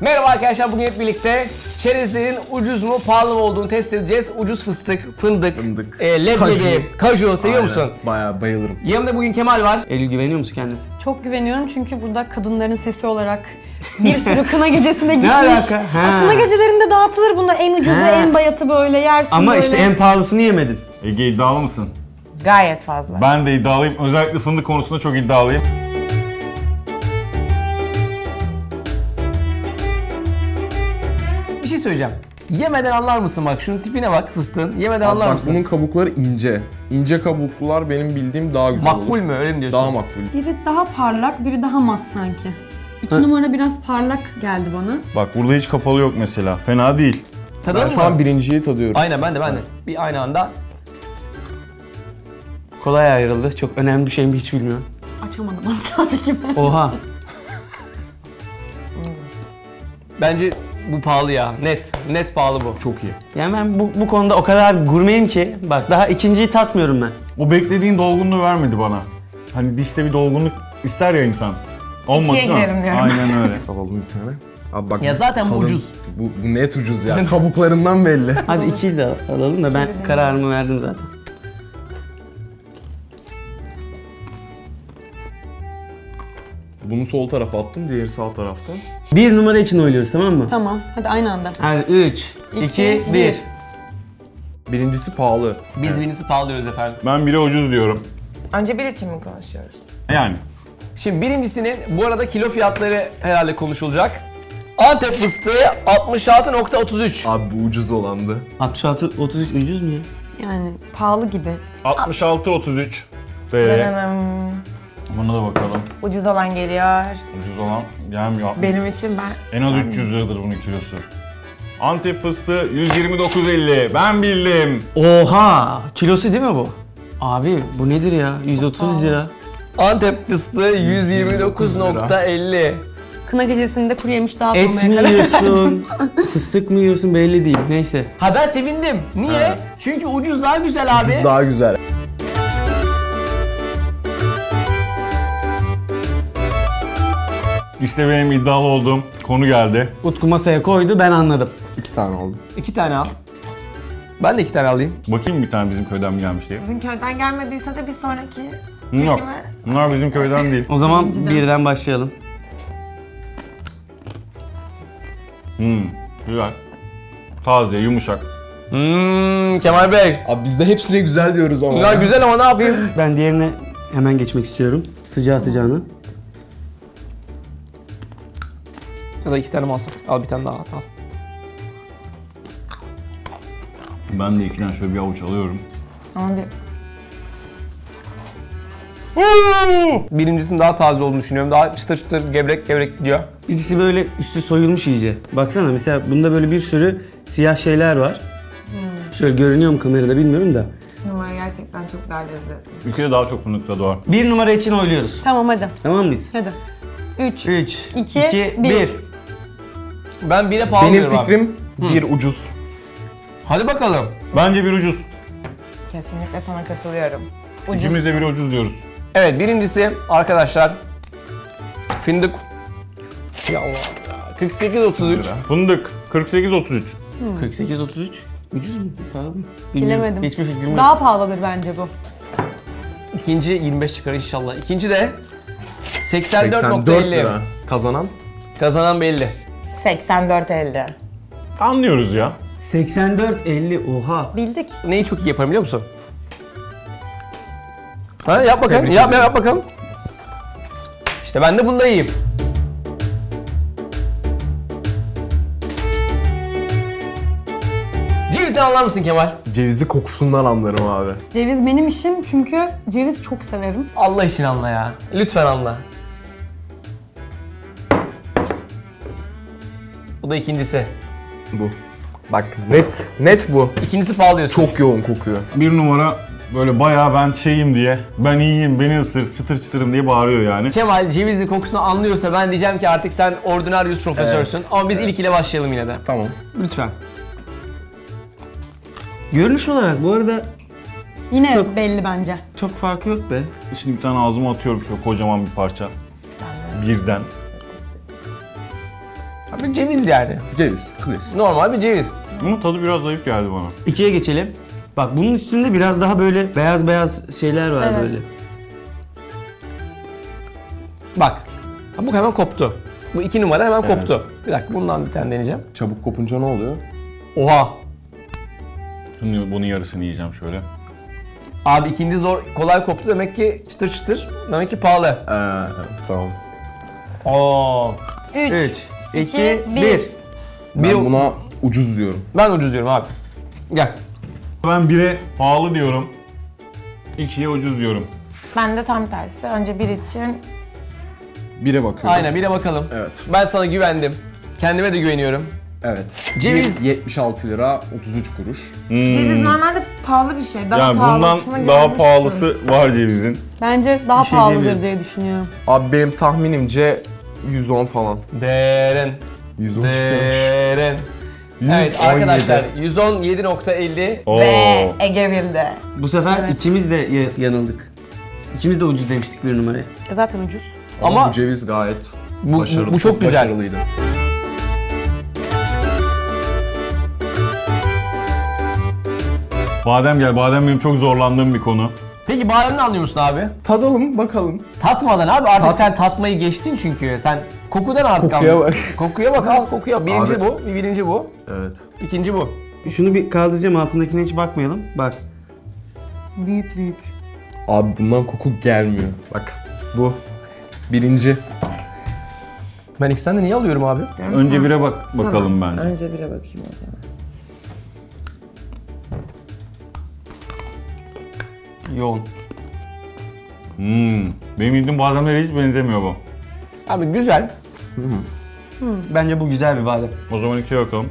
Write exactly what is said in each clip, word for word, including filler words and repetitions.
Merhaba arkadaşlar, bugün hep birlikte çerezlerin ucuz mu pahalı mı olduğunu test edeceğiz. Ucuz fıstık, fındık, fındık. E, leblebi, kaju, kaju seviyor aynen musun? Bayağı bayılırım. Yanımda bugün Kemal var. Eylül, güveniyor musun kendine? Çok güveniyorum çünkü burada kadınların sesi olarak bir sürü kına gecesine gitmiş. Ne alaka? Ha. Kına gecelerinde dağıtılır bunda en ucuz ve en bayatı böyle yersin. Ama böyle işte en pahalısını yemedin. Ege, iddialı mısın? Gayet fazla. Ben de iddialıyım. Özellikle fındık konusunda çok iddialıyım. Bir şey söyleyeceğim. Yemeden anlar mısın bak? Şunun tipine bak fıstığın. Yemeden anlar mısın? Bunun kabukları ince. İnce kabuklular benim bildiğim daha güzel olur. Makbul mü? Öyle mi diyorsun? Daha makbul. Biri daha parlak, biri daha mat sanki. İki Hı. numara biraz parlak geldi bana. Bak burada hiç kapalı yok mesela. Fena değil. Tadalım ben şu mı? an birinciyi tadıyorum. Aynen ben de ben de. Bir aynı anda. Kolay ayrıldı. Çok önemli bir şey mi hiç bilmiyorum. Açamadım aslında ki ben. Oha. Bence bu pahalı ya. Net. Net pahalı bu. Çok iyi. Yani ben bu, bu konuda o kadar gurmeyim ki. Bak daha ikinciyi tatmıyorum ben. O beklediğin dolgunluğu vermedi bana. Hani dişte bir dolgunluk ister ya insan. Olmadı İkiye girelim diyorum. Aynen öyle. Alalım bir tane. Abi bak, ya zaten bu ucuz. Bu, bu net ucuz ya. Kabuklarından belli. Hadi ikiyi de alalım da ben kararımı verdim zaten. Bunu sol tarafa attım, diğeri sağ tarafta. Bir numara için oynuyoruz, tamam mı? Tamam, hadi aynı anda. Hadi üç, iki, bir. Birincisi pahalı. Biz evet. birincisi pahalı diyoruz efendim. Ben biri ucuz diyorum. Önce bir için mi konuşuyoruz? Yani. Şimdi birincisinin, bu arada kilo fiyatları herhalde konuşulacak. Antep fıstığı altmış altı nokta otuz üç. Abi bu ucuz olandı. altmış altı nokta otuz üç ucuz mu ya? Yani pahalı gibi. altmış altı nokta otuz üç T L. Buna da bakalım. Ucuz olan geliyor. Ucuz olan gelmiyor. Benim için ben... En az üç yüz liradır bunun kilosu. Antep fıstığı yüz yirmi dokuz elli. Ben bildim. Oha! Kilosu değil mi bu? Abi bu nedir ya? yüz otuz lira. Antep fıstığı yüz yirmi dokuz nokta elli. Kına gecesinde kuru yemiş dağıtmaya kadar. Et mi yiyorsun? Fıstık mı yiyorsun? Belli değil. Neyse. Ha ben sevindim. Niye? Ha. Çünkü ucuz daha güzel abi. Ucuz daha güzel. İşte benim iddialı olduğum konu geldi. Utku masaya koydu, ben anladım. İki tane aldım. İki tane al. Ben de iki tane alayım. Bakayım bir tane bizim köyden mi gelmiş diye. Sizin köyden gelmediyse de bir sonraki çekime... Yok, bunlar bizim köyden değil. O zaman Cidden. birden başlayalım. Hmm, güzel. Taze, yumuşak. Hmm, Kemal Bey. Abi biz de hepsine güzel diyoruz ama. Ya güzel ama ne yapayım? Ben diğerine hemen geçmek istiyorum. Sıcağı sıcağına. Ya da iki tane mi alsak? Al bir tane daha al. Ben de ikiden şöyle bir avuç alıyorum. Abi. Birincisinin daha taze olduğunu düşünüyorum. Daha çıtır çıtır gevrek gevrek gidiyor. Birisi böyle üstü soyulmuş iyice. Baksana mesela bunda böyle bir sürü siyah şeyler var. Hmm. Şöyle görünüyor mu kamerada bilmiyorum da. Bir numara gerçekten çok daha lezzetli. Bir kere daha çok fındıkta doğar. Bir numara için oyluyoruz. Tamam hadi. Tamam mıyız? Hadi. üç, iki, bir. Ben bire pahalı diyorum abi. Benim fikrim bir ucuz. Hadi bakalım. Bence bir ucuz. Kesinlikle sana katılıyorum. Ucuz. İkimiz de bir ucuz diyoruz. Evet birincisi arkadaşlar fındık. Ya Allah ya. kırk sekiz otuz üç. Fındık kırk sekiz otuz üç. Hmm. kırk sekiz otuz üç. Ucuz mu? Pahalı mı? Bilemedim. Hiçbir fikrim yok. Daha pahalıdır bence bu. İkinci yirmi beş çıkar inşallah. İkinci de seksen dört nokta elli. Kazanan? Kazanan belli. seksen dört elli. Anlıyoruz ya. seksen dört elli, oha. Bildik. Neyi çok iyi yaparım biliyor musun? Ha, yap bakalım, Tebrik yap, yap, yap bakalım. İşte ben de bunda iyiyim. Cevizden anlar mısın Kemal? Cevizi kokusundan anlarım abi. Ceviz benim işim çünkü ceviz çok severim. Allah için anla ya. Lütfen anla. Bu da ikincisi. Bu. Bak net, net bu. İkincisi pahalı diyorsun. Çok yoğun kokuyor. Bir numara böyle bayağı ben şeyim diye, ben iyiyim, beni ısır, çıtır çıtırım diye bağırıyor yani. Kemal cevizli kokusunu anlıyorsa ben diyeceğim ki artık sen ordinaryus profesörsün. Evet. Ama biz evet. ilk ile başlayalım yine de. Tamam. Lütfen. Görünüş olarak bu arada... Yine çok, belli bence. Çok farkı yok be. Şimdi bir tane ağzıma atıyorum şöyle kocaman bir parça. Birden. Abi ceviz yani. Ceviz, klasik. Normal bir ceviz. Bunun tadı biraz zayıf geldi bana. İkiye geçelim. Bak bunun üstünde biraz daha böyle beyaz beyaz şeyler var, evet, böyle. Bak, bu hemen koptu. Bu iki numara hemen, evet, koptu. Bir dakika, bundan bir tane deneyeceğim. Çabuk kopunca ne oluyor? Oha! Şimdi bunun yarısını yiyeceğim şöyle. Abi ikinci zor, kolay koptu demek ki, çıtır çıtır. Demek ki pahalı. Ee, tamam. Oo. üç, iki, bir. Ben buna ucuz diyorum. Ben ucuz diyorum abi. Gel. Ben bire pahalı diyorum. ikiye ucuz diyorum. Ben de tam tersi. Önce bir için... bire bakıyorum. Aynen, bire bakalım. Evet. Ben sana güvendim. Kendime de güveniyorum. Evet. Ceviz yetmiş altı lira otuz üç kuruş. Hmm. Ceviz normalde pahalı bir şey. Daha yani bundan daha pahalısı var cevizin. Bence daha şey pahalıdır diye düşünüyorum. Abi benim tahminimce yüz on falan. Deren. yüz on Deren. Evet arkadaşlar, yüz on yedi nokta elli ve Ege bildi. Bu sefer, evet, ikimiz de yanıldık. İkimiz de ucuz demiştik bir numaraya. E zaten ucuz. Ama, ama bu ceviz gayet bu, başarılı. Bu çok, çok güzel. Başarılıydı. Badem gel, badem benim çok zorlandığım bir konu. Peki bademden anlıyor musun abi? Tadalım bakalım. Tatmadan abi artık. Tat... sen tatmayı geçtin çünkü. Sen kokudan artık anladın. Kokuya bak. Kokuya bak abi, kokuya. Birinci abi. Bu, birinci bu. Evet. İkinci bu. Şunu bir kaldıracağım, altındakine hiç bakmayalım. Bak. Büyük büyük. Abi bundan koku gelmiyor. Bak bu. Birinci. Ben ikisinden de niye alıyorum abi? Yani önce bire bak bakalım, tamam, bence. Önce bire bakayım o zaman. Yoğun. Hmm. Benim yediğim bademlere hiç benzemiyor bu. Abi güzel. Hmm. Hmm. Bence bu güzel bir badem. O zaman ikiye bakalım.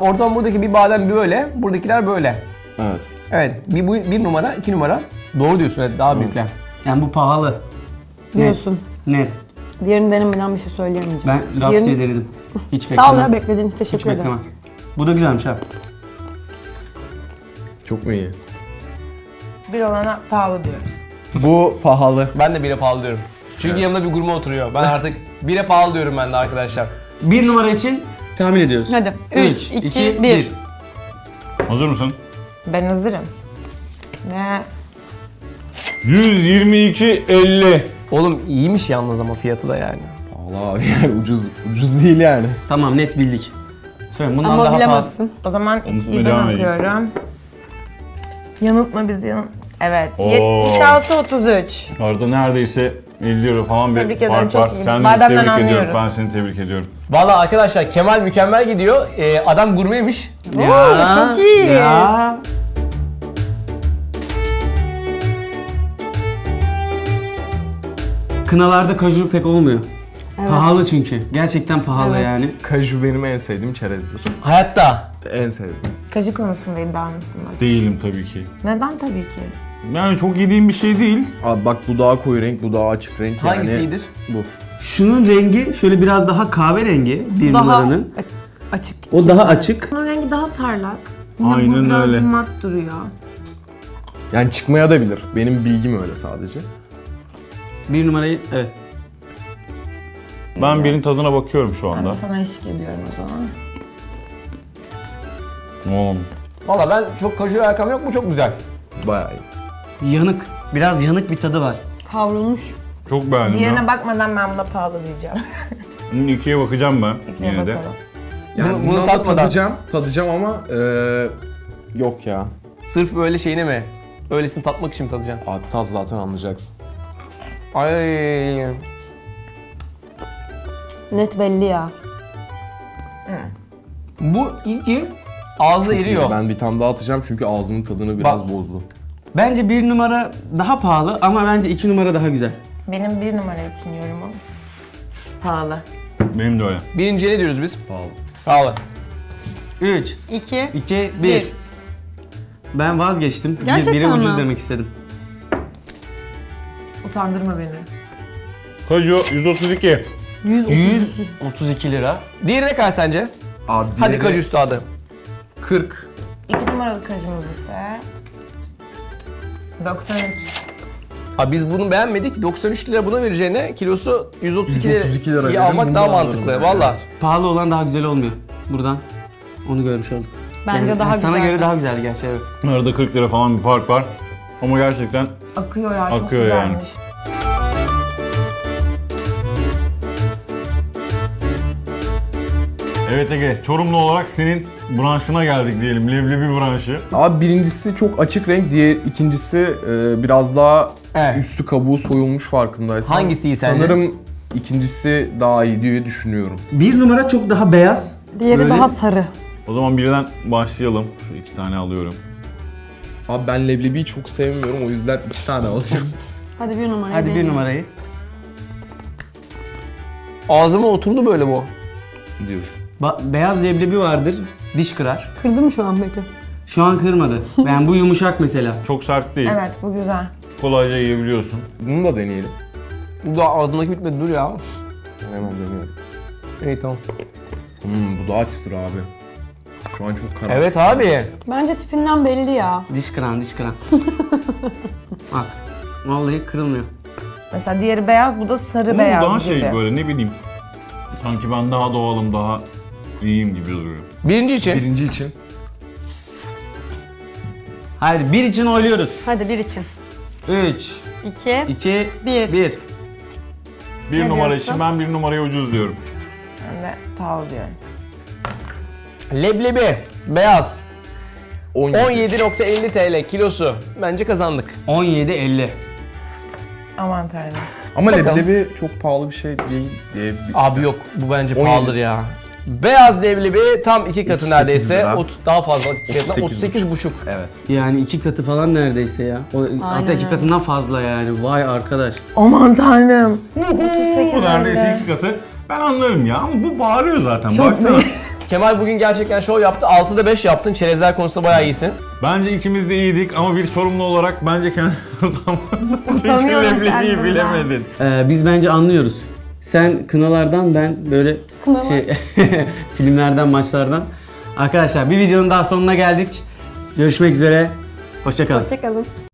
Ortam buradaki bir badem böyle, buradakiler böyle. Evet. Evet. Bir, bu, bir numara, iki numara. Doğru diyorsun, evet, daha büyükler. Yani bu pahalı. Diyorsun. Net. Net. Diğerini denemeden bir şey söyleyemeyeceğim. Ben rapsiye denedim. Hiç beklemem. Sağ ol ya, beklediğiniz için teşekkür ederim. Bu da güzelmiş abi. Çok mu iyi? Bir olana pahalı diyorum. Bu pahalı. Ben de bire pahalı diyorum. Çünkü, evet, yanımda bir gurme oturuyor. Ben artık bire pahalı diyorum ben de arkadaşlar. Bir numara için tahmin ediyoruz. Hadi. üç, iki, bir. Hazır mısın? Ben hazırım. Ne? yüz yirmi iki elli. Oğlum iyiymiş yalnız ama fiyatı da yani. Pahalı abi yani, ucuz, ucuz değil yani. Tamam, net bildik. Söyle, bundan ama daha bilemezsin. O zaman ikiyi ben alıyorum. Yanıltma bizi, yanıltma. Evet. yetmiş altı otuz üç. Orada neredeyse elli euro falan bir fark var. Ben de tebrik anlıyoruz. ediyorum. Ben seni tebrik ediyorum. Vallahi arkadaşlar Kemal mükemmel gidiyor. Ee, adam gurmeymiş. Oo, çok iyi. Ya. Kınalarda kaju pek olmuyor. Evet. Pahalı çünkü. Gerçekten pahalı, evet, yani. Kaju benim en sevdiğim çerezdir. Hayatta? En sevdiğim. Kaju konusunda iddialı mısın? Değilim tabii ki. Neden tabii ki? Yani çok yediğim bir şey değil. Abi bak bu daha koyu renk, bu daha açık renk. Hangisidir? Yani bu. Şunun rengi şöyle biraz daha kahverengi bir daha numaranın. Daha açık. O iki. Daha açık. Bunun rengi daha parlak. Yine aynen öyle. Bu biraz mat duruyor. Yani çıkmaya da bilir. Benim bilgim öyle sadece. Bir numarayı, evet. Ben birinin tadına bakıyorum şu anda. Ben sana eşlik ediyorum o zaman. Hmm. Valla ben çok kaju alakam yok, bu çok güzel. Bayağı iyi. Yanık, biraz yanık bir tadı var. Kavrulmuş. Çok beğendim. Diğerine ya bakmadan ben buna pahalı diyeceğim. Bunun ikiye bakacağım ben. İkiye yine bakalım. De. Yani bunu, bunu tatmadan. Tadacağım, tadacağım ama ee, yok ya. Sırf böyle şeyine mi? Öylesini tatmak için mi tadacaksın? Abi tat zaten anlayacaksın. Ay. Net belli ya. Hı. Bu iki ağızda eriyor. Ben bir tane daha atacağım çünkü ağzımın tadını biraz bak bozdu. Bence bir numara daha pahalı ama bence iki numara daha güzel. Benim bir numara için yorumum pahalı. Benim de öyle. Birinci ne diyoruz biz? Pahalı. Pahalı. üç, iki, bir. Ben vazgeçtim. Gerçekten biri ucuz demek istedim. Utandırma beni. Kaju yüz otuz iki. yüz otuz iki lira. Diğeri ne kadar sence? Abi hadi kaju üstadı. kırk. iki numaralı kajumuz ise doksan üç. Ha, biz bunu beğenmedik. doksan üç lira buna vereceğine kilosu yüz otuz iki liraya almak daha mantıklı. Yani. Vallahi. Pahalı olan daha güzel olmuyor. Buradan onu görmüş olduk. Bence yani daha güzel. Sana göre daha güzeldi gerçi, evet. Arada kırk lira falan bir fark var. Ama gerçekten akıyor ya, akıyor çok güzelmiş. Yani. Evet Ege, Çorumlu olarak senin branşına geldik diyelim, leblebi branşı. Abi birincisi çok açık renk, diğer ikincisi e, biraz daha evet. üstü kabuğu soyulmuş farkındaysan. Hangisi iyi sence? Sanırım ikincisi daha iyi diye düşünüyorum. Bir numara çok daha beyaz. Diğeri böyle daha sarı. O zaman birden başlayalım. Şu iki tane alıyorum. Abi ben leblebiyi çok sevmiyorum, o yüzden iki tane alacağım. Hadi bir numarayı. Hadi bir numarayı. Ağzıma oturdu böyle bu. Diyorsun. Ba beyaz leblebi vardır, diş kırar. Kırdı mı şu an peki? Şu an kırmadı. Yani bu yumuşak mesela. Çok sert değil. Evet, bu güzel. Kolayca yiyebiliyorsun. Bunu da deneyelim. Bu da ağzımdaki bitmedi, dur ya. Hemen deniyorum. İyi, tamam. Hmm, bu da açtır abi. Şu an çok kararsız. Evet abi. Bence tipinden belli ya. Diş kıran, diş kıran. Bak, vallahi kırılmıyor. Mesela diğeri beyaz, bu da sarı bunun beyaz daha gibi. Daha şey böyle, ne bileyim. Sanki ben daha doğalım, daha iyiyim gibi duruyor. Birinci için. Birinci için. Haydi bir için oyluyoruz. Hadi bir için. Üç. İki. İki. Bir. Bir. Bir ne numara diyorsun? için ben bir numarayı ucuz diyorum. Ben de pahalı diyorum. Leblebi beyaz. on yedi nokta elli TL kilosu. Bence kazandık. on yedi elli. Aman tanrım. Ama bakalım. Leblebi çok pahalı bir şey değil. Leblebi. Abi yok, bu bence pahalıdır ya. Beyaz leblebi tam iki katı neredeyse. Daha fazla. otuz sekiz buçuk. Evet. Yani iki katı falan neredeyse ya. O, hatta iki katından fazla yani. Vay arkadaş. Aman tanrım. otuz sekiz. Bu neredeyse iki katı. Ben anlarım ya, ama bu bağırıyor zaten. Çok baksana. Kemal bugün gerçekten şov yaptı. altıda beş yaptın. Çerezler konusunda bayağı iyisin. Bence ikimiz de iyiydik ama bir sorumlu olarak bence kendini utanmazsın. Bilemedin. Ee, biz bence anlıyoruz. Sen kınalardan, ben böyle Kınalar. şey, filmlerden, maçlardan. Arkadaşlar bir videonun daha sonuna geldik. Görüşmek üzere. Hoşça kalın. Hoşça kalın.